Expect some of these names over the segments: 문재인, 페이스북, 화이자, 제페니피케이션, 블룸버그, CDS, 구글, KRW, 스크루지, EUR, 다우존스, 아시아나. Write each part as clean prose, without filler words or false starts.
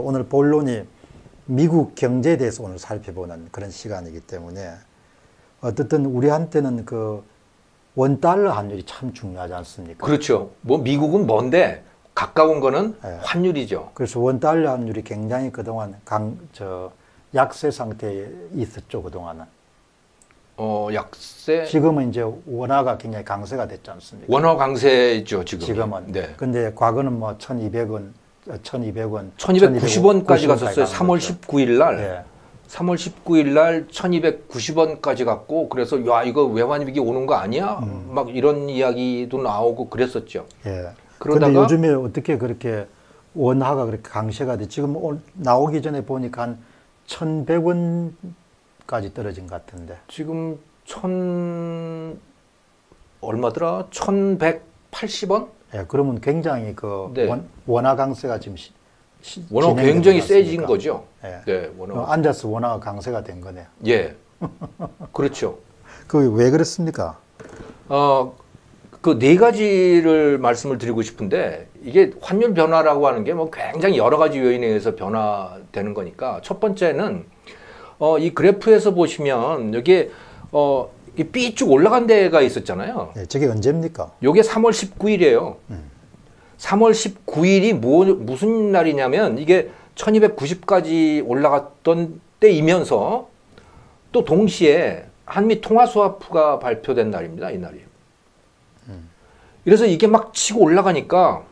오늘 본론이 미국 경제에 대해서 오늘 살펴보는 그런 시간이기 때문에 어쨌든 우리한테는 그 원달러 환율이 참 중요하지 않습니까? 그렇죠. 뭐 미국은 먼데 가까운 거는 네. 환율이죠. 그래서 원달러 환율이 굉장히 그동안 약세 상태에 있었죠, 그동안은. 약세? 지금은 이제 원화가 굉장히 강세가 됐지 않습니까? 원화 강세죠, 지금. 지금은. 네. 근데 과거는 뭐 1290원까지 1290원까지 갔었어요. 3월 19일 날. 네. 3월 19일 날 1290원까지 갔고, 그래서 야, 이거 외환위기 오는 거 아니야? 막 이런 이야기도 나오고 그랬었죠. 예. 그런데 요즘에 어떻게 그렇게 원화가 그렇게 강세가 돼? 지금 나오기 전에 보니까 한 1100원까지 떨어진 것 같은데. 지금 얼마더라? 1180원? 예, 그러면 굉장히 그 네. 원화 강세가 지금 원화가 굉장히 세진 거죠. 예. 네, 원화가. 앉아서 원화가 강세가 된 거네요. 예, 그렇죠. 그게 왜 그렇습니까? 그 네 가지를 말씀을 드리고 싶은데, 이게 환율 변화라고 하는 게 뭐 굉장히 여러 가지 요인에 의해서 변화되는 거니까, 첫 번째는 이 그래프에서 보시면 여기에 이 B쭉 올라간 데가 있었잖아요. 네, 저게 언제입니까? 요게 3월 19일이에요. 3월 19일이 무슨 날이냐면, 이게 1290까지 올라갔던 때이면서 또 동시에 한미 통화스와프가 발표된 날입니다. 이날이. 그래서 이게 막 치고 올라가니까,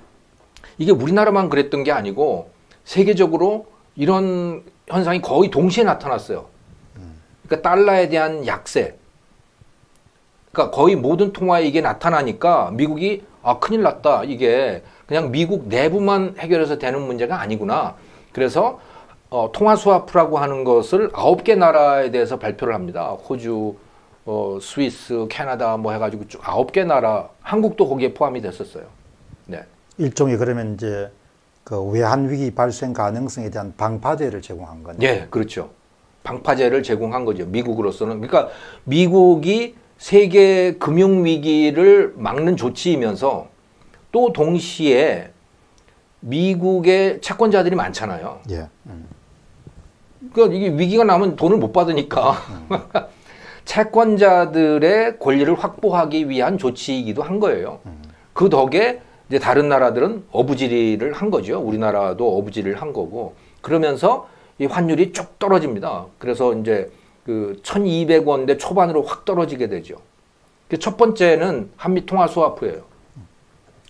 이게 우리나라만 그랬던 게 아니고 세계적으로 이런 현상이 거의 동시에 나타났어요. 그러니까 달러에 대한 약세, 그러니까 거의 모든 통화에 이게 나타나니까 미국이 아, 큰일 났다, 이게 그냥 미국 내부만 해결해서 되는 문제가 아니구나. 그래서 통화 스와프라고 하는 것을 9개 나라에 대해서 발표를 합니다. 호주, 스위스, 캐나다 뭐 해가지고 쭉 9개 나라, 한국도 거기에 포함이 됐었어요. 네. 일종의 그러면 이제 그 외환 위기 발생 가능성에 대한 방파제를 제공한 거네요. 네, 그렇죠. 방파제를 제공한 거죠, 미국으로서는. 그러니까 미국이 세계 금융 위기를 막는 조치이면서 또 동시에 미국의 채권자들이 많잖아요. 예. 그러니까 이게 위기가 나면 돈을 못 받으니까 채권자들의 권리를 확보하기 위한 조치이기도 한 거예요. 그 덕에 이제 다른 나라들은 어부지리를 한 거죠. 우리나라도 어부지리를 한 거고, 그러면서 이 환율이 쭉 떨어집니다. 그래서 이제 그 1200원대 초반으로 확 떨어지게 되죠. 첫 번째는 한미 통화 스와프예요.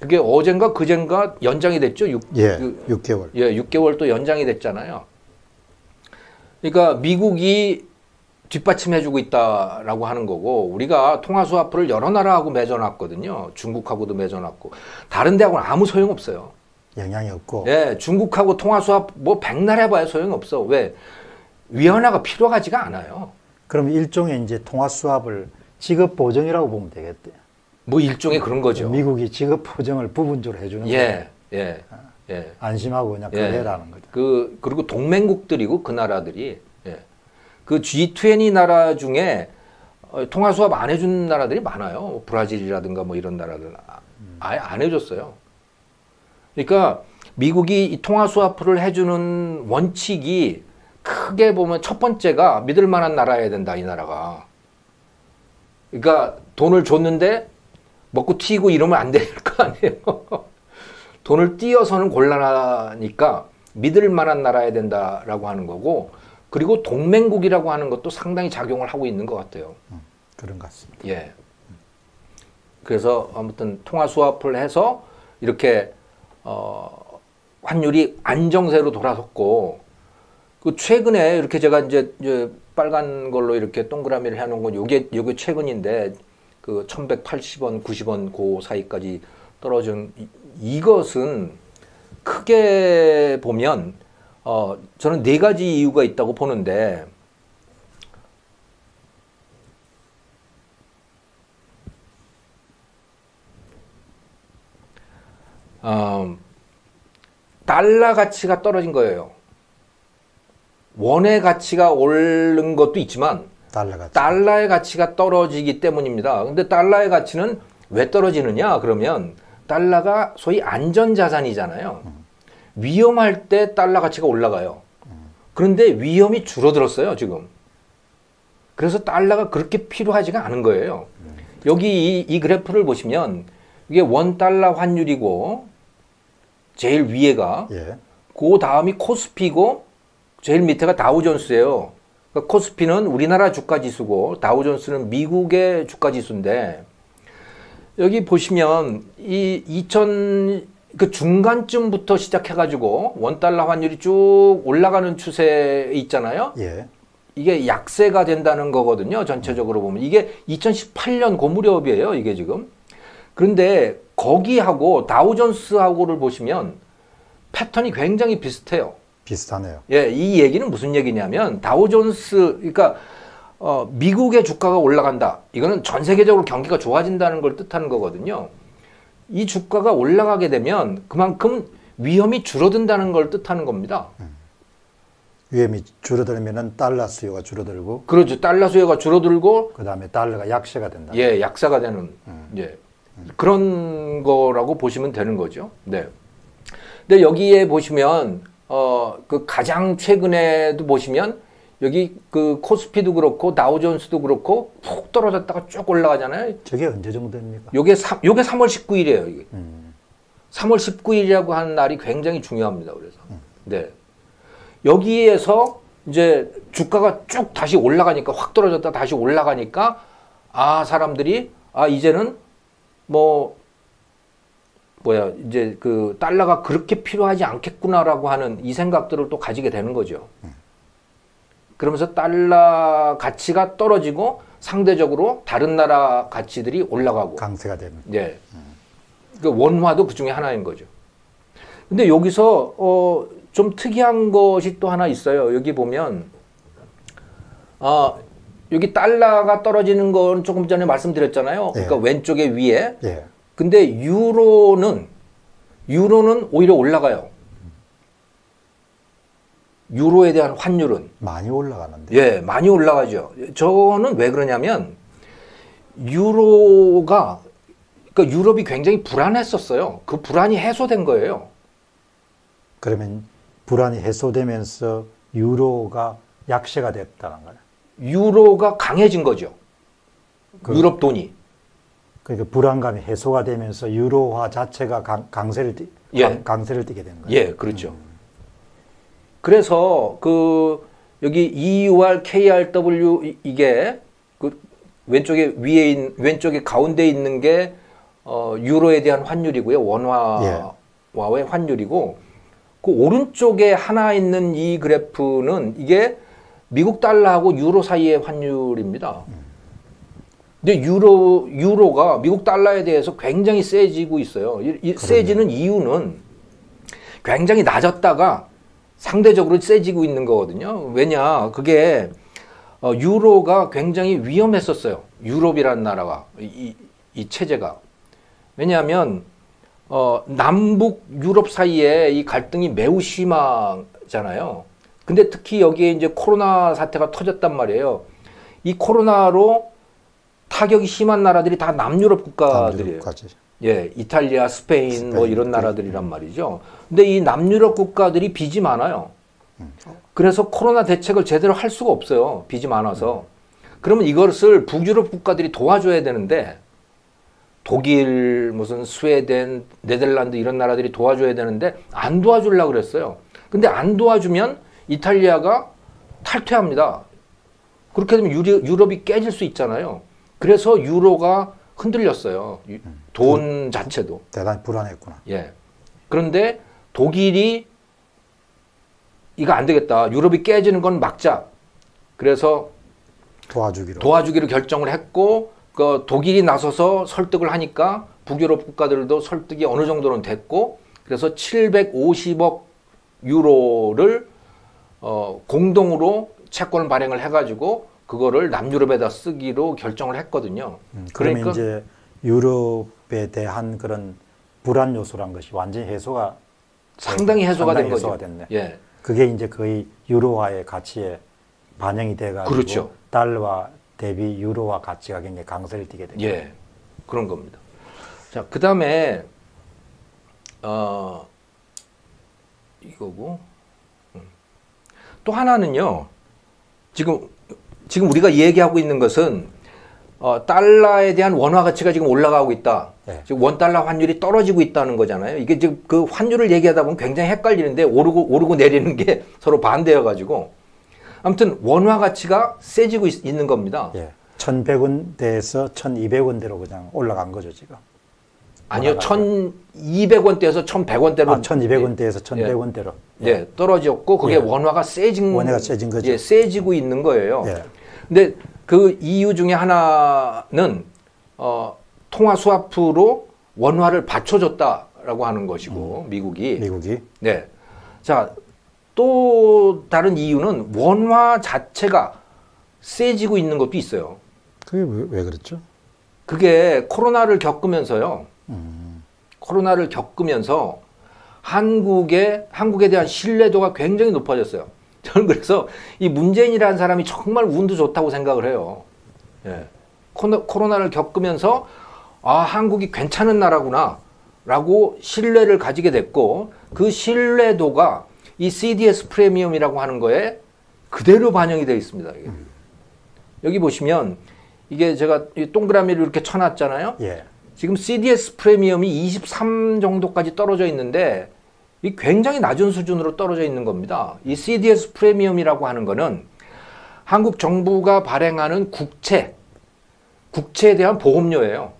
그게 어젠가 그젠가 연장이 됐죠. 6개월. 예, 6개월 또 연장이 됐잖아요. 그러니까 미국이 뒷받침해주고 있다라고 하는 거고, 우리가 통화 스와프를 여러 나라하고 맺어놨거든요. 중국하고도 맺어놨고, 다른 데하고는 아무 소용없어요. 영향이 없고. 예, 중국하고 통화 스와프 뭐 100날 해봐야 소용없어. 왜? 위안화가 필요하지가 않아요. 그럼 일종의 이제 통화 수합을 지급 보정이라고 보면 되겠대요. 뭐 일종의 그런 거죠. 미국이 지급 보정을 부분적으로 해주는 거예요. 예, 예. 안심하고 그냥 그걸 해라는 거죠. 그리고 동맹국들이고 그 나라들이 그 G20 나라 중에 통화 수합 안 해준 나라들이 많아요. 브라질이라든가 뭐 이런 나라들 아예 안 해줬어요. 그러니까 미국이 이 통화 수합을 해주는 원칙이 크게 보면 첫 번째가 믿을 만한 나라여야 된다, 이 나라가. 그러니까 돈을 줬는데 먹고 튀고 이러면 안 될 거 아니에요. 돈을 띄어서는 곤란하니까 믿을 만한 나라여야 된다라고 하는 거고, 그리고 동맹국이라고 하는 것도 상당히 작용을 하고 있는 것 같아요. 그런 것 같습니다. 예. 그래서 아무튼 통화 스와프를 해서 이렇게 환율이 안정세로 돌아섰고, 그 최근에 이렇게 제가 이제 빨간 걸로 이렇게 동그라미를 해놓은 건 요게 최근인데, 그 1180원, 90원 그 사이까지 떨어진 이것은 크게 보면 저는 네 가지 이유가 있다고 보는데, 달러 가치가 떨어진 거예요. 원의 가치가 오른 것도 있지만 달러의 가치가 떨어지기 때문입니다. 근데 달러의 가치는 왜 떨어지느냐, 그러면 달러가 소위 안전자산이잖아요. 위험할 때 달러 가치가 올라가요. 그런데 위험이 줄어들었어요, 지금. 그래서 달러가 그렇게 필요하지가 않은 거예요. 여기 이 그래프를 보시면 이게 $1 환율이고 제일 위에가 예. 그 다음이 코스피고 제일 밑에가 다우존스예요. 그러니까 코스피는 우리나라 주가지수고 다우존스는 미국의 주가지수인데 여기 보시면 이 2000 그 중간쯤부터 시작해가지고 $1 환율이 쭉 올라가는 추세에 있잖아요. 예. 이게 약세가 된다는 거거든요. 전체적으로 보면 이게 2018년 그 무렵이에요. 이게 지금. 그런데 거기하고 다우존스하고를 보시면 패턴이 굉장히 비슷해요. 비슷하네요. 예, 이 얘기는 무슨 얘기냐면 다우존스 그러니까 미국의 주가가 올라간다. 이거는 전 세계적으로 경기가 좋아진다는 걸 뜻하는 거거든요. 이 주가가 올라가게 되면 그만큼 위험이 줄어든다는 걸 뜻하는 겁니다. 위험이 줄어들면은 달러 수요가 줄어들고. 그렇죠. 달러 수요가 줄어들고. 그 다음에 달러가 약세가 된다. 예, 약세가 되는. 예. 그런 거라고 보시면 되는 거죠. 네. 근데 여기에 보시면, 그 가장 최근에도 보시면 여기 그 코스피도 그렇고 다우존스도 그렇고 푹 떨어졌다가 쭉 올라가잖아요. 저게 언제 정도입니까? 요게 3월 19일이에요. 이게. 3월 19일이라고 하는 날이 굉장히 중요합니다. 그래서 네 여기에서 이제 주가가 쭉 다시 올라가니까 확 떨어졌다 다시 올라가니까 아 사람들이 아 이제는 뭐야 이제 그 달러가 그렇게 필요하지 않겠구나라고 하는 이 생각들을 또 가지게 되는 거죠. 그러면서 달러 가치가 떨어지고 상대적으로 다른 나라 가치들이 올라가고 강세가 됩니다. 예. 그러니까 원화도 그 중에 하나인 거죠. 근데 여기서 좀 특이한 것이 또 하나 있어요. 여기 보면 여기 달러가 떨어지는 건 조금 전에 말씀드렸잖아요. 그러니까 예. 왼쪽에 위에. 예. 근데 유로는 오히려 올라가요. 유로에 대한 환율은 많이 올라가는데 예, 많이 올라가죠. 저거는 왜 그러냐면 유로가 그러니까 유럽이 굉장히 불안했었어요. 그 불안이 해소된 거예요. 그러면 불안이 해소되면서 유로가 약세가 됐다는 거예요. 유로가 강해진 거죠. 유럽 돈이. 그러니까 불안감이 해소가 되면서 유로화 자체가 강세를 띠게 된 거예요. 예, 그렇죠. 그래서 그 여기 EUR, KRW 이게 그 왼쪽에 위에 왼쪽에 가운데 있는 게 유로에 대한 환율이고요. 원화와의 예. 환율이고 그 오른쪽에 하나 있는 이 그래프는 이게 미국 달러하고 유로 사이의 환율입니다. 근데 유로가 미국 달러에 대해서 굉장히 세지고 있어요. 세지는 이유는 굉장히 낮았다가 상대적으로 세지고 있는 거거든요. 왜냐, 그게 유로가 굉장히 위험했었어요. 유럽이라는 나라가, 이 체제가. 왜냐하면 남북 유럽 사이에 이 갈등이 매우 심하잖아요. 근데 특히 여기에 이제 코로나 사태가 터졌단 말이에요. 이 코로나로 타격이 심한 나라들이 다 남유럽 국가들이에요. 예, 이탈리아, 스페인 뭐 이런 나라들이란 말이죠. 근데 이 남유럽 국가들이 빚이 많아요. 그래서 코로나 대책을 제대로 할 수가 없어요. 빚이 많아서. 그러면 이것을 북유럽 국가들이 도와줘야 되는데 독일, 무슨 스웨덴, 네덜란드 이런 나라들이 도와줘야 되는데 안 도와주려고 그랬어요. 근데 안 도와주면 이탈리아가 탈퇴합니다. 그렇게 되면 유럽이 깨질 수 있잖아요. 그래서 유로가 흔들렸어요. 돈 자체도. 대단히 불안했구나. 예. 그런데 독일이 이거 안 되겠다. 유럽이 깨지는 건 막자. 그래서 도와주기로 결정을 했고 그 독일이 나서서 설득을 하니까 북유럽 국가들도 설득이 어느 정도는 됐고 그래서 750억 유로를 공동으로 채권 발행을 해가지고 그거를 남유럽에다 쓰기로 결정을 했거든요. 그러니까 이제 유럽에 대한 그런 불안 요소란 것이 완전히 해소가 상당히 해소가 된 거죠. 예. 그게 이제 거의 유로화의 가치에 반영이 돼가지고 그렇죠. 달러와 대비 유로화 가치가 굉장히 강세를 띠게 되죠. 예, 그런 겁니다. 자, 그 다음에 이거고. 또 하나는요, 지금 우리가 얘기하고 있는 것은 달러에 대한 원화 가치가 지금 올라가고 있다. 네. 지금 원달러 환율이 떨어지고 있다는 거잖아요. 이게 지금 그 환율을 얘기하다 보면 굉장히 헷갈리는데 오르고 내리는 게 서로 반대여가지고. 아무튼 원화 가치가 세지고 있는 겁니다. 예. 1,100원대에서 1,200원대로 그냥 올라간 거죠, 지금. 아니요, 1,200원대에서 1,100원대로. 아, 1,200원대에서 1,100원대로. 예. 예, 떨어졌고, 그게 예. 원화가 세진 거죠. 예, 세지고 있는 거예요. 예. 근데 그 이유 중에 하나는, 통화 스와프로 원화를 받쳐줬다라고 하는 것이고, 미국이. 네. 자, 또 다른 이유는 원화 자체가 세지고 있는 것도 있어요. 그게 왜 그랬죠? 그게 코로나를 겪으면서요. 코로나를 겪으면서 한국에 대한 신뢰도가 굉장히 높아졌어요. 저는 그래서 이 문재인이라는 사람이 정말 운도 좋다고 생각을 해요. 예. 코로나를 겪으면서 아, 한국이 괜찮은 나라구나 라고 신뢰를 가지게 됐고, 그 신뢰도가 이 CDS 프리미엄이라고 하는 거에 그대로 반영이 되어 있습니다. 이게. 여기 보시면 이게 제가 동그라미를 이렇게 쳐놨잖아요. 예. 지금 CDS 프리미엄이 23 정도까지 떨어져 있는데 이 굉장히 낮은 수준으로 떨어져 있는 겁니다. 이 CDS 프리미엄이라고 하는 거는 한국 정부가 발행하는 국채에 대한 보험료예요.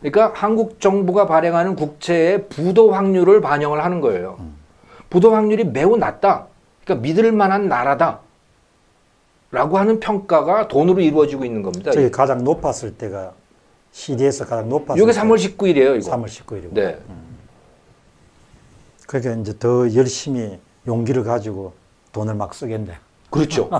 그러니까 한국 정부가 발행하는 국채의 부도 확률을 반영을 하는 거예요. 부도 확률이 매우 낮다. 그러니까 믿을 만한 나라다. 라고 하는 평가가 돈으로 이루어지고 있는 겁니다. 저기 가장 높았을 때가 CDS 가장 높았을 때. 이게 3월 19일이에요. 이거. 3월 19일이고. 네. 그러니까 이제 더 열심히 용기를 가지고 돈을 막 쓰겠네. 그렇죠.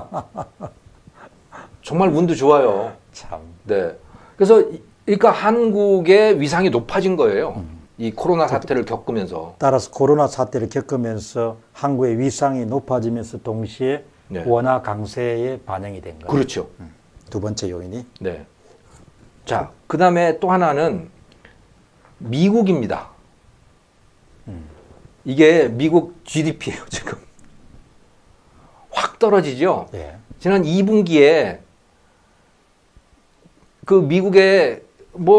정말 운도 좋아요. 참. 네. 그래서 그러니까 한국의 위상이 높아진 거예요. 이 코로나 사태를 겪으면서. 따라서 코로나 사태를 겪으면서 한국의 위상이 높아지면서 동시에 네. 원화 강세에 반영이 된 거예요. 그렇죠. 두 번째 요인이. 네. 자, 그 다음에 또 하나는 미국입니다. 이게 미국 GDP예요, 지금. 확 떨어지죠? 예. 지난 2분기에 그 미국의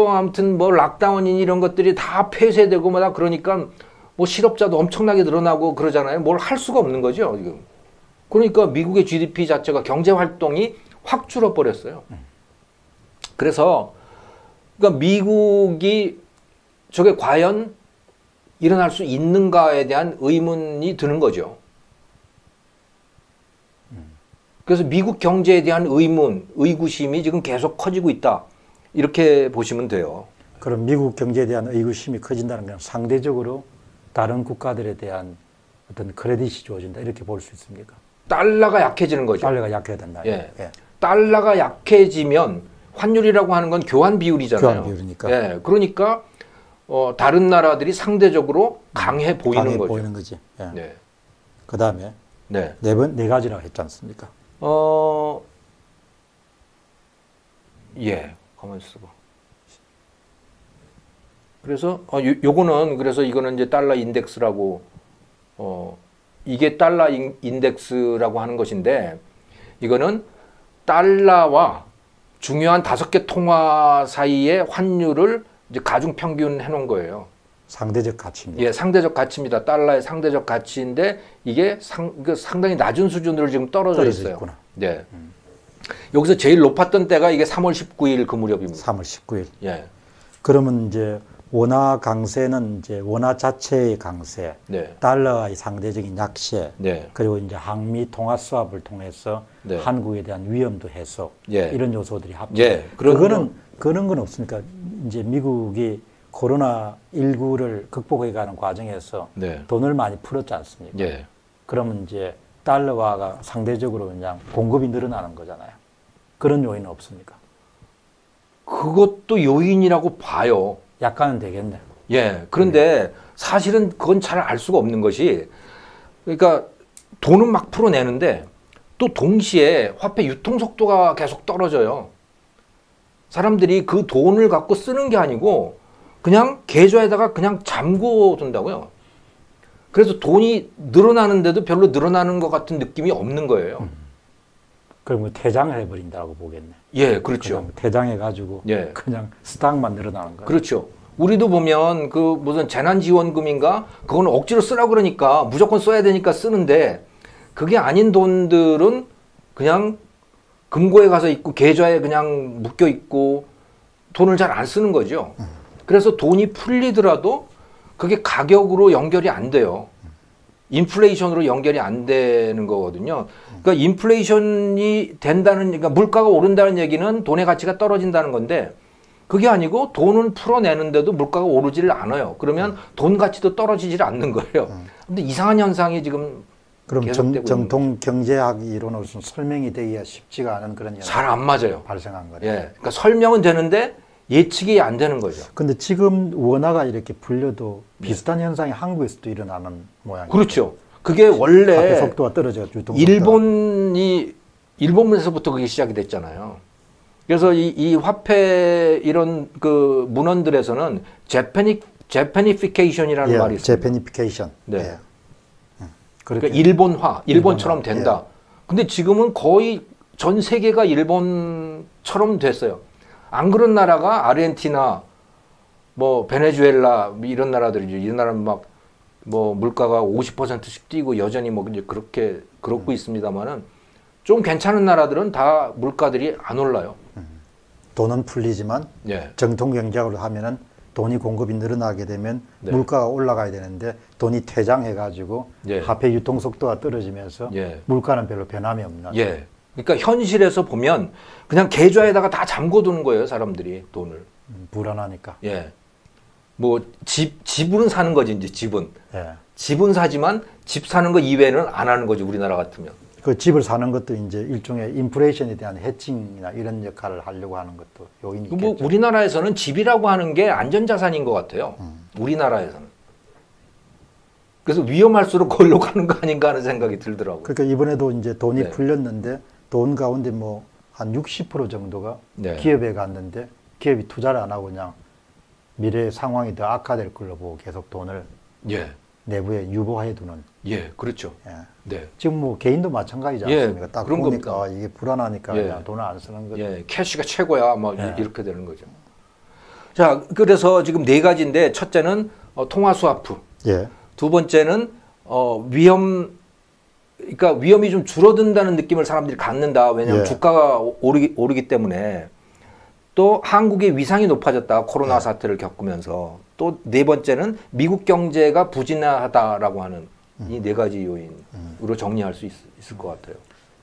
아무튼 락다운이니 이런 것들이 다 폐쇄되고 뭐다 그러니까 실업자도 엄청나게 늘어나고 그러잖아요. 뭘 할 수가 없는 거죠, 지금. 그러니까 미국의 GDP 자체가 경제 활동이 확 줄어버렸어요. 그래서 그러니까 미국이 저게 과연 일어날 수 있는가에 대한 의문이 드는 거죠. 그래서 미국 경제에 대한 의구심이 지금 계속 커지고 있다. 이렇게 보시면 돼요. 그럼 미국 경제에 대한 의구심이 커진다는 건 상대적으로 다른 국가들에 대한 어떤 크레딧이 주어진다. 이렇게 볼 수 있습니까? 달러가 약해지는 거죠. 달러가 약해진다. 예. 예. 달러가 약해지면 환율이라고 하는 건 교환 비율이잖아요. 교환 비율이니까. 예. 그러니까 다른 나라들이 상대적으로 강해 보이는 거죠. 강해 보이는 거지. 예. 네. 그 다음에 네 가지라고 했지 않습니까? 예. 가만히 있어봐. 그래서 요거는 그래서 이거는 이제 달러 인덱스라고 이게 달러 인덱스라고 하는 것인데, 이거는 달러와 중요한 5개 통화 사이의 환율을 이제 가중 평균 해놓은 거예요. 상대적 가치입니다. 예, 상대적 가치입니다. 달러의 상대적 가치인데 이게 상당히 낮은 수준으로 지금 떨어져 있어요. 네. 여기서 제일 높았던 때가 이게 3월 19일 그 무렵입니다. 3월 19일. 예. 그러면 이제 원화 강세는 이제 원화 자체의 강세, 네. 달러의 상대적인 약세, 네. 그리고 이제 한미 통화 스왑을 통해서 네. 한국에 대한 위험도 해소, 예. 이런 요소들이 합쳐. 예. 그런 건 없으니까 이제 미국이 코로나19를 극복해가는 과정에서 네. 돈을 많이 풀었지 않습니까? 예. 그러면 이제 달러화가 상대적으로 그냥 공급이 늘어나는 거잖아요. 그런 요인은 없습니까? 그것도 요인이라고 봐요. 약간은 되겠네요. 예. 그런데 사실은 그건 잘 알 수가 없는 것이, 그러니까 돈은 막 풀어내는데 또 동시에 화폐 유통 속도가 계속 떨어져요. 사람들이 그 돈을 갖고 쓰는 게 아니고 그냥 계좌에다가 그냥 잠궈 둔다고요. 그래서 돈이 늘어나는데도 별로 늘어나는 것 같은 느낌이 없는 거예요. 그럼 퇴장을 해버린다고 보겠네. 예, 그렇죠. 퇴장해가지고 예. 그냥 수당만 늘어나는 거예요. 그렇죠. 우리도 보면 그 무슨 재난지원금인가 그건 억지로 쓰라고 그러니까 무조건 써야 되니까 쓰는데 그게 아닌 돈들은 그냥 금고에 가서 있고 계좌에 그냥 묶여 있고 돈을 잘 안 쓰는 거죠. 그래서 돈이 풀리더라도 그게 가격으로 연결이 안 돼요. 인플레이션으로 연결이 안 되는 거거든요. 그러니까 인플레이션이 된다는, 그러니까 물가가 오른다는 얘기는 돈의 가치가 떨어진다는 건데 그게 아니고 돈은 풀어내는데도 물가가 오르지를 않아요. 그러면 돈 가치도 떨어지질 않는 거예요. 근데 이상한 현상이 지금 그럼 계속되고 정통 경제학 이론으로서 설명이 되기가 쉽지가 않은 그런 현상이 잘 안 맞아요. 발생한 거예요. 예. 그러니까 설명은 되는데 예측이 안 되는 거죠. 근데 지금 원화가 이렇게 풀려도 비슷한 현상이 한국에서도 일어나는 모양이에요. 그렇죠. 그게 원래 속도가 떨어져 일본에서부터 그게 시작이 됐잖아요. 그래서 이 화폐 이런 그 문헌들에서는 제페니피케이션이라는 말이 있어요. 제페니피케이션. 네. 예. 그러니까 일본처럼 된다. 예. 근데 지금은 거의 전 세계가 일본처럼 됐어요. 안 그런 나라가 아르헨티나, 뭐 베네수엘라 이런 나라들이죠. 이 나라는 막 뭐 물가가 50%씩 뛰고 여전히 뭐 이제 그렇게 그렇고 있습니다만은 좀 괜찮은 나라들은 다 물가들이 안 올라요. 돈은 풀리지만 예. 정통 경제학으로 하면은 돈이 공급이 늘어나게 되면 네. 물가가 올라가야 되는데 돈이 퇴장해가지고 예. 화폐 유통 속도가 떨어지면서 예. 물가는 별로 변함이 없나. 예. 그러니까 현실에서 보면 그냥 계좌에다가 다 잠궈두는 거예요, 사람들이 돈을. 불안하니까. 예. 뭐 집은 사는 거지 이제 집은. 예. 집은 사지만 집 사는 거 이외에는 안 하는 거지 우리나라 같으면. 그 집을 사는 것도 이제 일종의 인플레이션에 대한 해칭이나 이런 역할을 하려고 하는 것도 요인이 뭐 있겠죠. 우리나라에서는 집이라고 하는 게 안전자산인 것 같아요. 우리나라에서는. 그래서 위험할수록 걸로 가는 거 아닌가 하는 생각이 들더라고요. 그러니까 이번에도 이제 돈이 네. 풀렸는데 돈 가운데 뭐 한 60% 정도가 네. 기업에 갔는데 기업이 투자를 안 하고 그냥 미래의 상황이 더 악화될 걸로 보고 계속 돈을 예. 내부에 유보해 두는. 예, 그렇죠. 예. 네. 지금 뭐 개인도 마찬가지지 않습니까? 예, 딱 그런 보니까 아, 이게 불안하니까 예. 그냥 돈을 안 쓰는 거죠. 예, 캐시가 최고야 막 예. 이렇게 되는 거죠. 자, 그래서 지금 네 가지인데 첫째는 통화수화프. 예. 두 번째는 위험이 좀 줄어든다는 느낌을 사람들이 갖는다. 왜냐하면 예. 주가가 오르기 때문에. 또 한국의 위상이 높아졌다. 코로나 예. 사태를 겪으면서. 또 네 번째는 미국 경제가 부진하다라고 하는 이 네 가지 요인으로 정리할 수 있을 것 같아요.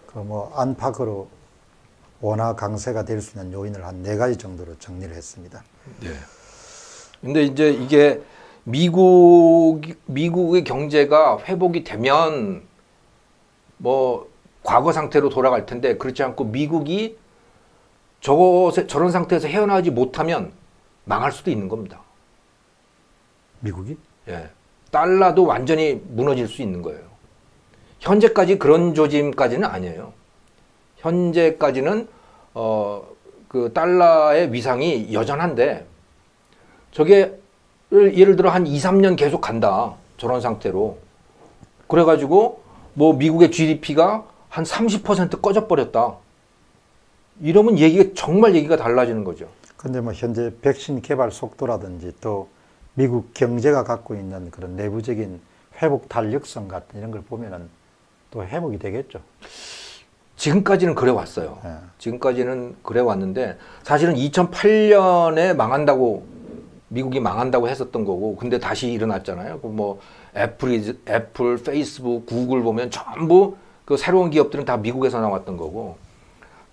그 뭐 안팎으로 원화 강세가 될 수 있는 요인을 한 네 가지 정도로 정리를 했습니다. 네. 근데 이제 이게 미국의 경제가 회복이 되면 뭐 과거 상태로 돌아갈 텐데 그렇지 않고 미국이 저런 상태에서 헤어나지 못하면 망할 수도 있는 겁니다. 미국이? 예. 달러도 완전히 무너질 수 있는 거예요. 현재까지 그런 조짐까지는 아니에요. 현재까지는 그 달러의 위상이 여전한데 저게 예를 들어 한 2, 3년 계속 간다. 저런 상태로. 그래가지고 뭐 미국의 GDP가 한 30% 꺼져버렸다. 이러면 정말 얘기가 달라지는 거죠. 근데 뭐 현재 백신 개발 속도라든지 또 미국 경제가 갖고 있는 그런 내부적인 회복 탄력성 같은 이런 걸 보면은 또 회복이 되겠죠. 지금까지는 그래 왔어요. 예. 지금까지는 그래 왔는데 사실은 2008년에 미국이 망한다고 했었던 거고 근데 다시 일어났잖아요. 뭐 애플, 페이스북, 구글 보면 전부 그 새로운 기업들은 다 미국에서 나왔던 거고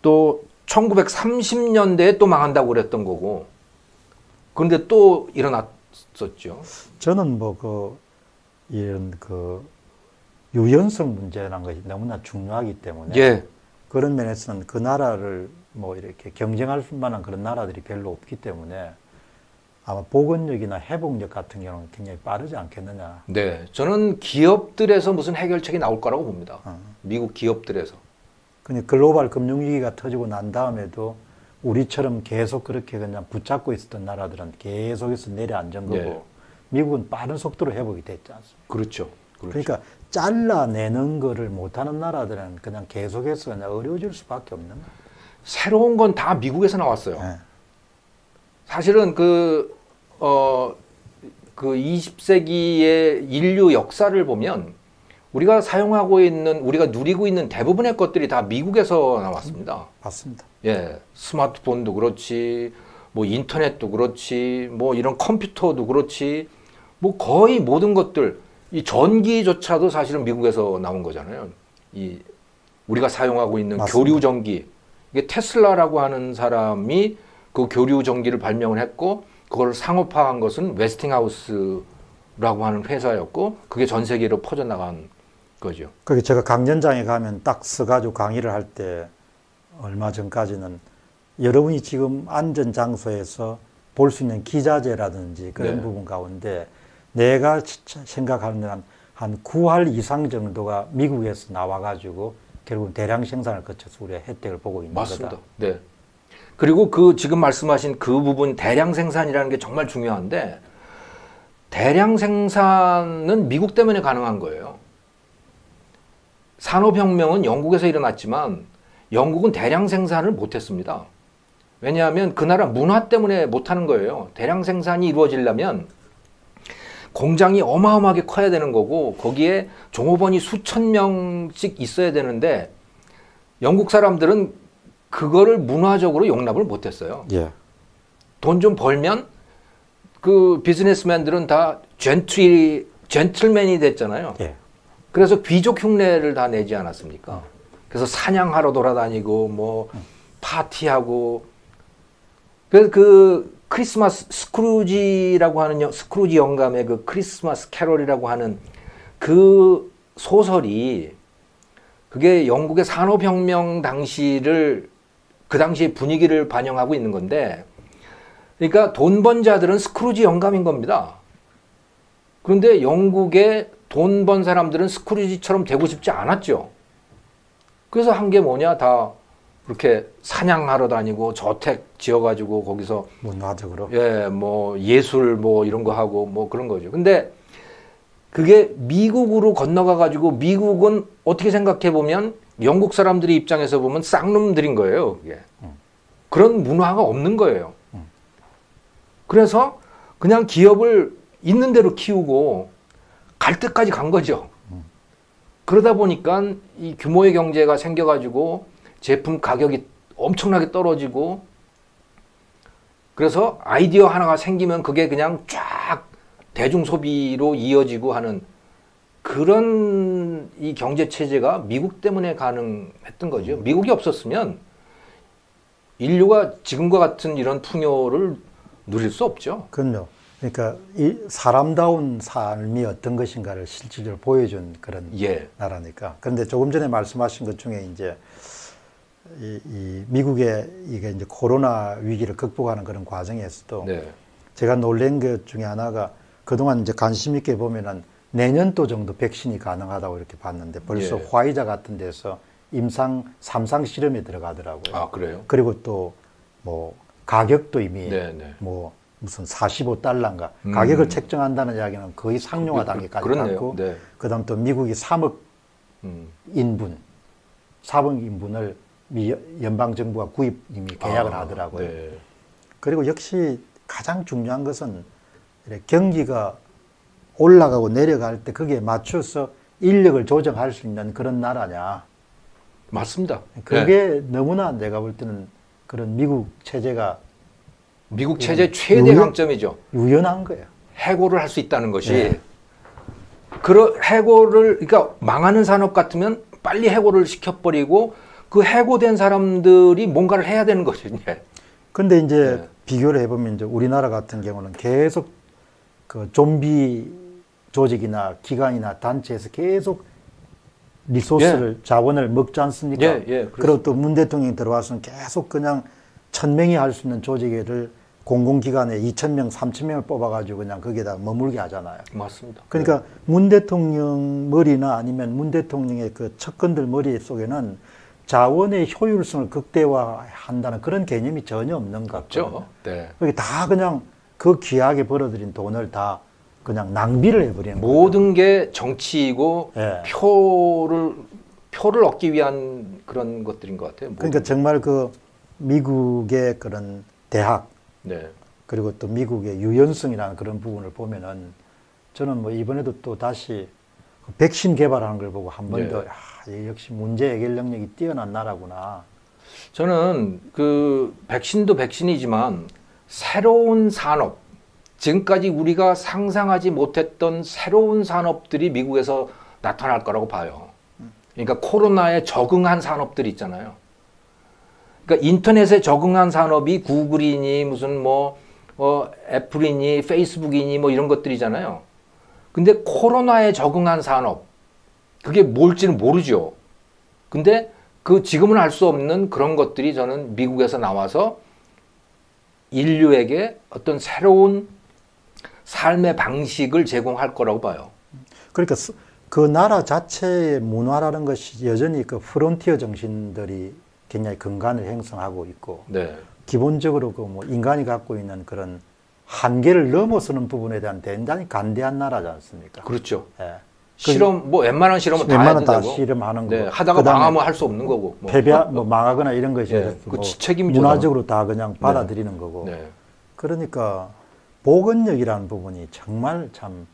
또 1930년대에 또 망한다고 그랬던 거고 그런데 또 일어났었죠. 저는 뭐 이런 유연성 문제라는 것이 너무나 중요하기 때문에 예. 그런 면에서는 그 나라를 뭐 이렇게 경쟁할 만한 그런 나라들이 별로 없기 때문에 아마 복원력이나 회복력 같은 경우는 굉장히 빠르지 않겠느냐. 네. 저는 기업들에서 무슨 해결책이 나올 거라고 봅니다. 미국 기업들에서. 그냥 글로벌 금융위기가 터지고 난 다음에도 우리처럼 계속 그렇게 그냥 붙잡고 있었던 나라들은 계속해서 내려앉은 거고 네. 미국은 빠른 속도로 회복이 됐지 않습니까? 그렇죠. 그렇죠. 그러니까 잘라내는 거를 못하는 나라들은 그냥 계속해서 그냥 어려워질 수밖에 없는 거예요. 새로운 건 다 미국에서 나왔어요. 네. 사실은 그 20세기의 인류 역사를 보면 우리가 사용하고 있는, 우리가 누리고 있는 대부분의 것들이 다 미국에서 나왔습니다. 맞습니다. 예. 스마트폰도 그렇지, 뭐 인터넷도 그렇지, 뭐 이런 컴퓨터도 그렇지, 뭐 거의 모든 것들, 이 전기조차도 사실은 미국에서 나온 거잖아요. 이 우리가 사용하고 있는 맞습니다. 교류 전기. 이게 테슬라라고 하는 사람이 그 교류 전기를 발명을 했고, 그걸 상업화한 것은 웨스팅하우스라고 하는 회사였고, 그게 전 세계로 퍼져나간 거죠. 그게 제가 강연장에 가면 딱 서가지고 강의를 할 때 얼마 전까지는 여러분이 지금 안전 장소에서 볼 수 있는 기자재라든지 그런 네. 부분 가운데 내가 생각하는 한 9할 이상 정도가 미국에서 나와가지고 결국 대량 생산을 거쳐서 우리의 혜택을 보고 있는 맞습니다. 거다. 네. 그리고 그 지금 말씀하신 그 부분 대량 생산이라는 게 정말 중요한데 대량 생산은 미국 때문에 가능한 거예요. 산업혁명은 영국에서 일어났지만 영국은 대량 생산을 못했습니다. 왜냐하면 그 나라 문화 때문에 못하는 거예요. 대량 생산이 이루어지려면 공장이 어마어마하게 커야 되는 거고 거기에 종업원이 수천 명씩 있어야 되는데 영국 사람들은 그거를 문화적으로 용납을 못했어요. 예. 돈 좀 벌면 그 비즈니스맨들은 다 젠틀맨이 됐잖아요. 예. 그래서 귀족 흉내를 다 내지 않았습니까? 그래서 사냥하러 돌아다니고 뭐 파티하고 그래서 그 크리스마스 스크루지라고 하는 스크루지 영감의 그 크리스마스 캐럴이라고 하는 그 소설이 그게 영국의 산업혁명 당시를 그 당시의 분위기를 반영하고 있는 건데 그러니까 돈 번 자들은 스크루지 영감인 겁니다. 그런데 영국의 돈 번 사람들은 스크루지처럼 되고 싶지 않았죠. 그래서 한 게 뭐냐 다 그렇게 사냥하러 다니고 저택 지어가지고 거기서 문화적으로 예, 뭐 예술 뭐 이런 거 하고 뭐 그런 거죠. 근데 그게 미국으로 건너가가지고 미국은 어떻게 생각해 보면 영국 사람들이 입장에서 보면 쌍놈들인 거예요. 그게. 그런 문화가 없는 거예요. 그래서 그냥 기업을 있는 대로 키우고 갈 때까지 간 거죠. 그러다 보니까 이 규모의 경제가 생겨가지고 제품 가격이 엄청나게 떨어지고 그래서 아이디어 하나가 생기면 그게 그냥 쫙 대중 소비로 이어지고 하는 그런 이 경제 체제가 미국 때문에 가능했던 거죠. 미국이 없었으면 인류가 지금과 같은 이런 풍요를 누릴 수 없죠. 그럼요. 그러니까 이 사람다운 삶이 어떤 것인가를 실질적으로 보여준 그런 예. 나라니까. 그런데 조금 전에 말씀하신 것 중에 이제 이 미국의 이게 이제 코로나 위기를 극복하는 그런 과정에서도 네. 제가 놀란 것 중에 하나가 그동안 이제 관심 있게 보면은 내년도 정도 백신이 가능하다고 이렇게 봤는데 벌써 예. 화이자 같은 데서 임상 3상 실험에 들어가더라고요. 아, 그래요? 그리고 또 뭐 가격도 이미 네, 네. 뭐 무슨 45달러인가 가격을 책정한다는 이야기는 거의 상용화 단계까지 갔고 네. 그다음 또 미국이 3억 인분 4억 인분을 미 연방정부가 구입 이미 계약을 하더라고요. 네. 그리고 역시 가장 중요한 것은 경기가 올라가고 내려갈 때 거기에 맞춰서 인력을 조정할 수 있는 그런 나라냐. 맞습니다. 그게 네. 너무나 내가 볼 때는 그런 미국 체제가 미국 체제 최대 강점이죠. 유연한 거예요. 해고를 할 수 있다는 것이. 네. 해고를 그러니까 망하는 산업 같으면 빨리 해고를 시켜버리고 그 해고된 사람들이 뭔가를 해야 되는 거죠. 그런데 이제 네. 비교를 해보면 이제 우리나라 같은 경우는 계속 그 좀비 조직이나 기관이나 단체에서 계속 리소스를 예. 자원을 먹지 않습니까? 예, 예, 그리고 또 문 대통령이 들어와서는 계속 그냥 1000명이 할 수 있는 조직을 공공기관에 2000명, 3000명을 뽑아가지고 그냥 거기에다 머물게 하잖아요. 맞습니다. 그러니까 네. 문 대통령 머리나 아니면 문 대통령의 그 척근들 머리 속에는 자원의 효율성을 극대화한다는 그런 개념이 전혀 없는 것 같죠. 네. 그게 다 그냥 그 귀하게 벌어들인 돈을 다 그냥 낭비를 해버리는 모든 거죠. 게 정치이고 예. 표를 얻기 위한 그런 것들인 것 같아요. 그러니까 정말 그 미국의 그런 대학 네. 그리고 또 미국의 유연성이라는 그런 부분을 보면은 저는 뭐 이번에도 또 다시 백신 개발하는 걸 보고 한 번 더 네. 역시 문제 해결 능력이 뛰어난 나라구나. 저는 그 백신도 백신이지만 새로운 산업, 지금까지 우리가 상상하지 못했던 새로운 산업들이 미국에서 나타날 거라고 봐요. 그러니까 코로나에 적응한 산업들이 있잖아요. 그러니까 인터넷에 적응한 산업이 구글이니 무슨 뭐 애플이니 페이스북이니 뭐 이런 것들이잖아요. 근데 코로나에 적응한 산업, 그게 뭘지는 모르죠. 근데 그 지금은 알 수 없는 그런 것들이 저는 미국에서 나와서 인류에게 어떤 새로운 삶의 방식을 제공할 거라고 봐요. 그러니까 그 나라 자체의 문화라는 것이 여전히 그 프론티어 정신들이 굉장히 근간을 형성하고 있고 네. 기본적으로 그 뭐 인간이 갖고 있는 그런 한계를 넘어서는 부분에 대한 굉장히 간대한 나라지 않습니까? 그렇죠. 예. 실험, 뭐 웬만한 실험은 다 실험하는 거고. 네, 하다가 망하면 할 수 없는 거고. 뭐. 뭐 망하거나 이런 것이 네, 뭐 책임져서. 문화적으로 다 그냥 받아들이는 네. 거고. 네. 그러니까 보건력이라는 부분이 정말 참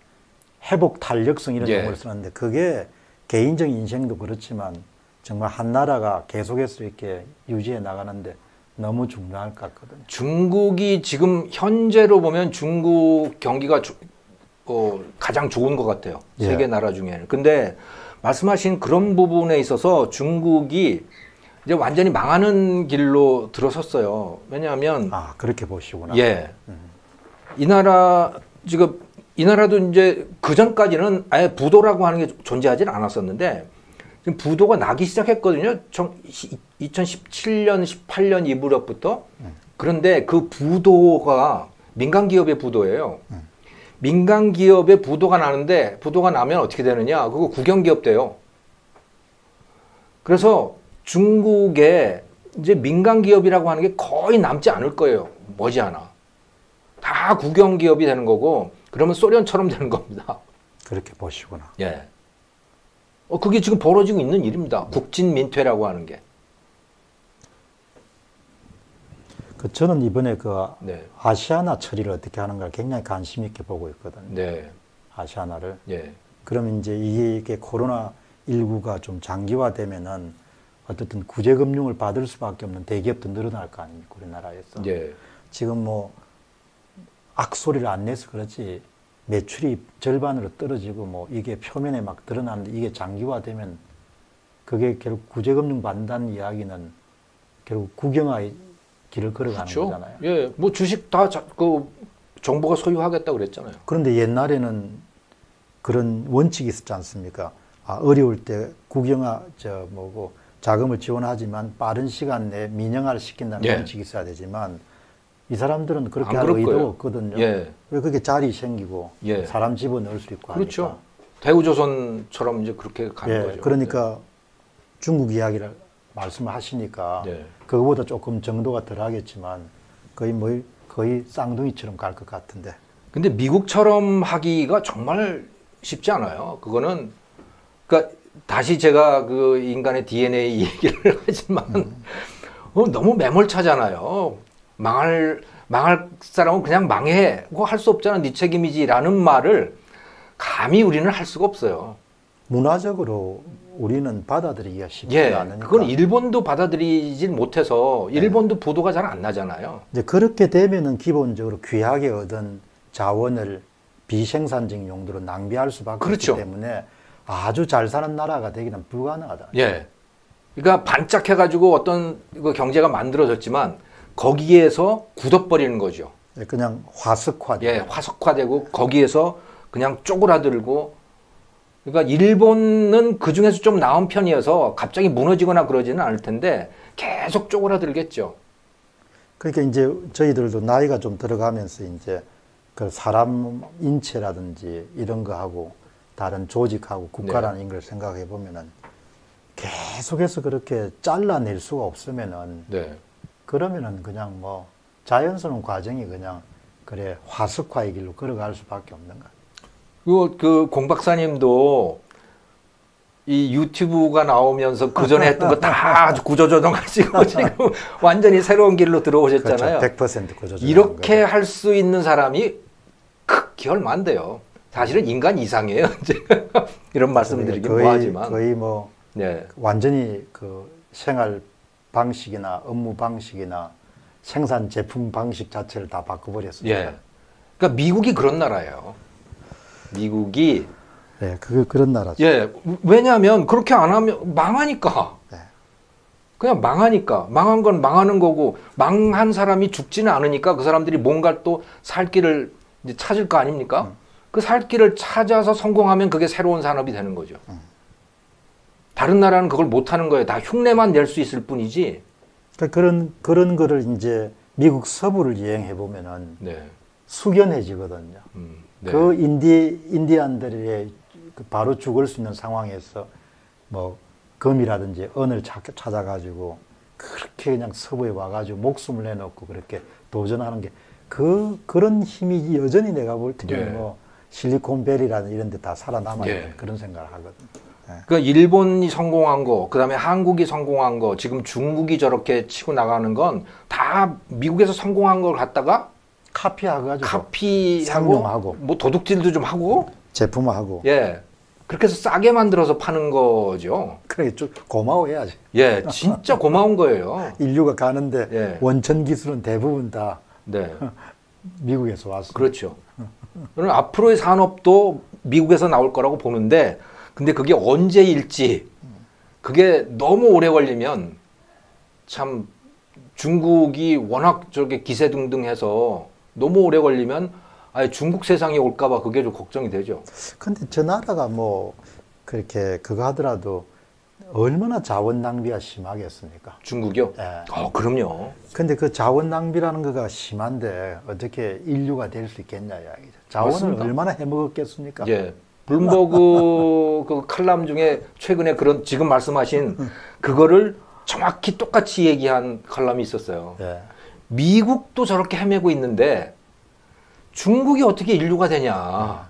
회복 탄력성 이런 용어를 네. 쓰는데 그게 개인적인 인생도 그렇지만 정말 한 나라가 계속해서 이렇게 유지해 나가는데 너무 중요할 것 같거든요. 중국이 지금 현재로 보면 중국 경기가 가장 좋은 것 같아요. 예. 세계 나라 중에는. 근데 말씀하신 그런 부분에 있어서 중국이 이제 완전히 망하는 길로 들어섰어요. 왜냐하면 아 그렇게 보시구나. 예. 이 나라 지금 이 나라도 이제 그 전까지는 아예 부도라고 하는 게 존재하지는 않았었는데 지금 부도가 나기 시작했거든요. 2017년, 18년 이 무렵부터. 그런데 그 부도가 민간 기업의 부도예요. 민간 기업에 부도가 나는데 부도가 나면 어떻게 되느냐? 그거 국영기업 돼요. 그래서 중국에 이제 민간 기업이라고 하는 게 거의 남지 않을 거예요. 머지않아. 다 국영기업이 되는 거고 그러면 소련처럼 되는 겁니다. 그렇게 보시구나. 예. 그게 지금 벌어지고 있는 일입니다. 국진민퇴라고 하는 게. 저는 이번에 그 네. 아시아나 처리를 어떻게 하는가 굉장히 관심 있게 보고 있거든요. 네. 아시아나를. 네. 그럼 이제 이게 코로나19가 좀 장기화되면은 어쨌든 구제금융을 받을 수밖에 없는 대기업도 늘어날 거 아닙니까? 우리나라에서. 네. 지금 뭐 악소리를 안 내서 그렇지 매출이 절반으로 떨어지고 뭐 이게 표면에 막 드러나는데 이게 장기화되면 그게 결국 구제금융 받는다는 이야기는 결국 국영화의 길을 걸어가는 그렇죠? 거잖아요. 예, 뭐 주식 다 정부가 소유하겠다고 그랬잖아요. 그런데 옛날에는 그런 원칙이 있었지 않습니까? 아, 어려울 때 국영화 자금을 지원하지만 빠른 시간 내에 민영화를 시킨다는 예. 원칙이 있어야 되지만 이 사람들은 그렇게 할 의도 거예요. 없거든요. 예. 그래서 그게 자리 생기고 예. 사람 집어넣을 수 있고 그렇죠. 하니까. 대우조선처럼 이제 그렇게 가는 예, 거죠. 그러니까 네. 중국 이야기를 말씀을 하시니까 네. 그거보다 조금 정도가 덜 하겠지만 거의 쌍둥이처럼 갈 것 같은데. 근데 미국처럼 하기가 정말 쉽지 않아요. 그거는 그러니까 다시 제가 그 인간의 DNA 얘기를 하지만 너무 매몰차잖아요. 망할 사람은 그냥 망해. 그거 할 수 없잖아. 네 책임이지라는 말을 감히 우리는 할 수가 없어요. 문화적으로 우리는 받아들이기가 쉽지 예, 않으니까. 그건 일본도 받아들이진 못해서 일본도 예. 보도가 잘 안 나잖아요. 이제 그렇게 되면은 기본적으로 귀하게 얻은 자원을 비생산적 용도로 낭비할 수밖에 그렇죠. 없기 때문에 아주 잘 사는 나라가 되기는 불가능하다. 예. 그러니까 반짝해가지고 어떤 그 경제가 만들어졌지만 거기에서 굳어버리는 거죠. 예, 그냥 화석화. 예, 화석화되고 거기에서 그냥 쪼그라들고. 그러니까 일본은 그중에서 좀 나은 편이어서 갑자기 무너지거나 그러지는 않을 텐데 계속 쪼그라들겠죠. 그러니까 이제 저희들도 나이가 좀 들어가면서 이제 그 사람 인체라든지 이런 거하고 다른 조직하고 국가라는 네. 걸 생각해 보면은 계속해서 그렇게 잘라낼 수가 없으면은 네. 그러면은 그냥 뭐 자연스러운 과정이 그냥 화석화의 길로 걸어갈 수밖에 없는 거예요. 그 공 박사님도 이 유튜브가 나오면서 그 전에 했던 거 다 구조조정하시고 지금 완전히 새로운 길로 들어오셨잖아요. 그렇죠. 100% 구조조정. 이렇게 할 수 있는 사람이 극히 얼마 안 돼요. 사실은 인간 이상이에요. 이런 말씀드리긴 뭐하지만 거의 뭐 네. 완전히 그 생활 방식이나 업무 방식이나 생산 제품 방식 자체를 다 바꿔버렸습니다. 예. 그러니까 미국이 그런 나라예요. 미국이 네, 그런 나라죠. 예, 왜냐하면 그렇게 안 하면 망하니까. 네. 그냥 망하니까. 망한 건 망하는 거고 망한 사람이 죽지는 않으니까 그 사람들이 뭔가 또 살 길을 이제 찾을 거 아닙니까? 그 살 길을 찾아서 성공하면 그게 새로운 산업이 되는 거죠. 다른 나라는 그걸 못하는 거예요. 다 흉내만 낼 수 있을 뿐이지. 그러니까 그런 거를 이제 미국 서부를 여행해 보면은 네. 숙연해지거든요. 네. 그 인디안들의 바로 죽을 수 있는 상황에서 뭐 금이라든지 은을 찾아가지고 그렇게 그냥 서부에 와가지고 목숨을 내놓고 그렇게 도전하는 게 그런 힘이 여전히 내가 볼 때는 네. 뭐 실리콘밸리라는 이런 데 다 살아남아 있는 네. 그런 생각을 하거든요. 네. 그러니까 일본이 성공한 거, 그다음에 한국이 성공한 거, 지금 중국이 저렇게 치고 나가는 건 다 미국에서 성공한 걸 갖다가 카피하고 상용하고 뭐 도둑질도 좀 하고 제품화하고 예 그렇게 해서 싸게 만들어서 파는 거죠. 그래 좀 고마워해야지. 예 진짜 고마운 거예요. 인류가 가는데 예. 원천 기술은 대부분 다 네. 미국에서 왔어요. 그렇죠. 저는 앞으로의 산업도 미국에서 나올 거라고 보는데 근데 그게 언제일지 그게 너무 오래 걸리면 참 중국이 워낙 저렇게 기세등등해서 너무 오래 걸리면 아예 중국 세상이 올까봐 그게 좀 걱정이 되죠. 근데 저 나라가 뭐 그렇게 그거 하더라도 얼마나 자원 낭비가 심하겠습니까? 중국이요? 네. 그럼요. 근데 그 자원 낭비라는 거가 심한데 어떻게 인류가 될 수 있겠냐 이야기죠. 자원을 맞습니다. 얼마나 해먹었겠습니까? 예. 블룸버그 그 칼럼 중에 최근에 그런 지금 말씀하신 그거를 정확히 똑같이 얘기한 칼럼이 있었어요. 네. 미국도 저렇게 헤매고 있는데 중국이 어떻게 인류가 되냐.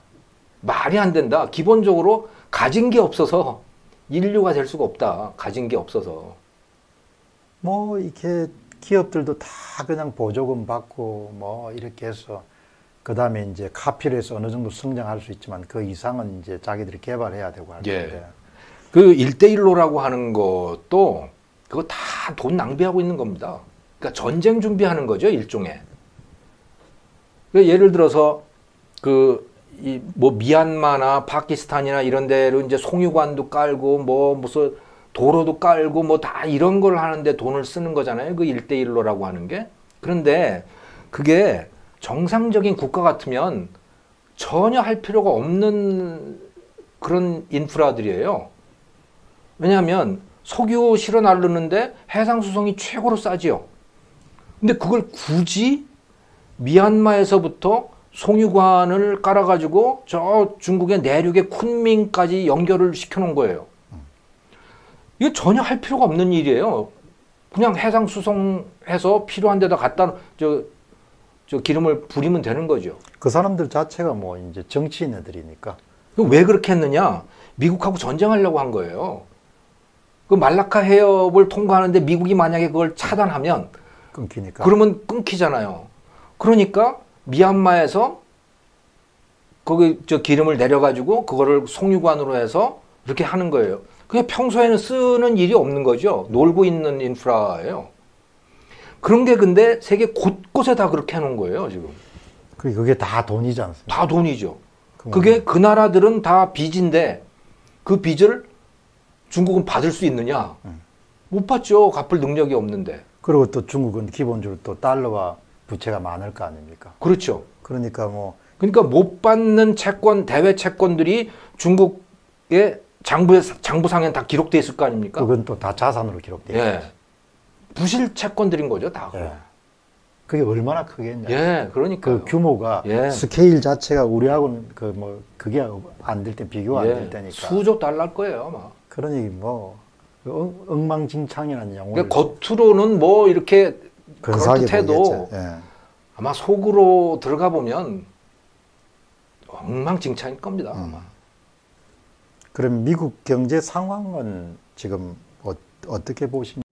말이 안 된다. 기본적으로 가진 게 없어서 인류가 될 수가 없다. 가진 게 없어서. 뭐 이렇게 기업들도 다 그냥 보조금 받고 뭐 이렇게 해서 그 다음에 이제 카피를 해서 어느 정도 성장할 수 있지만 그 이상은 이제 자기들이 개발해야 되고 할 텐데. 예. 그 1:1로라고 하는 것도 그거 다 돈 낭비하고 있는 겁니다. 그러니까 전쟁 준비하는 거죠, 일종의. 그러니까 예를 들어서 뭐 미얀마나 파키스탄이나 이런 데로 이제 송유관도 깔고 뭐 무슨 도로도 깔고 뭐 다 이런 걸 하는데 돈을 쓰는 거잖아요. 그 1:1로라고 하는 게. 그런데 그게 정상적인 국가 같으면 전혀 할 필요가 없는 그런 인프라들이에요. 왜냐하면 석유 실어 나르는데 해상 수송이 최고로 싸지요. 근데 그걸 굳이 미얀마에서부터 송유관을 깔아가지고 저 중국의 내륙의 쿤밍까지 연결을 시켜놓은 거예요. 이거 전혀 할 필요가 없는 일이에요. 그냥 해상 수송해서 필요한 데다 갖다 저 기름을 부리면 되는 거죠. 그 사람들 자체가 뭐 이제 정치인 애들이니까. 왜 그렇게 했느냐? 미국하고 전쟁하려고 한 거예요. 그 말라카 해협을 통과하는데 미국이 만약에 그걸 차단하면 끊기니까. 그러면 끊기잖아요. 그러니까 미얀마에서 거기 저 기름을 내려가지고 그거를 송유관으로 해서 이렇게 하는 거예요. 그게 평소에는 쓰는 일이 없는 거죠. 놀고 있는 인프라예요. 그런 게 근데 세계 곳곳에 다 그렇게 해놓은 거예요, 지금. 그게 다 돈이지 않습니까? 다 돈이죠. 그게 그 나라들은 다 빚인데 그 빚을 중국은 받을 수 있느냐? 못 받죠. 갚을 능력이 없는데. 그리고 또 중국은 기본적으로 또 달러와 부채가 많을 거 아닙니까? 그렇죠. 그러니까 못 받는 채권, 대외 채권들이 중국의 장부상에 다 기록되어 있을 거 아닙니까? 그건 또 다 자산으로 기록되어 있어요. 예. 부실 채권들인 거죠, 다. 예. 그게 얼마나 크겠냐. 예, 그러니까. 그 규모가, 예. 스케일 자체가 우리하고는 그게 안 될 때, 비교가 안 될 예. 때니까. 수조 달러일 거예요, 아마. 그러니 뭐 엉망진창이라는 용어. 그러니까 겉으로는 뭐 이렇게 그렇듯해도 예. 아마 속으로 들어가 보면 엉망진창일 겁니다. 아마. 그럼 미국 경제 상황은 지금 어떻게 보십니까?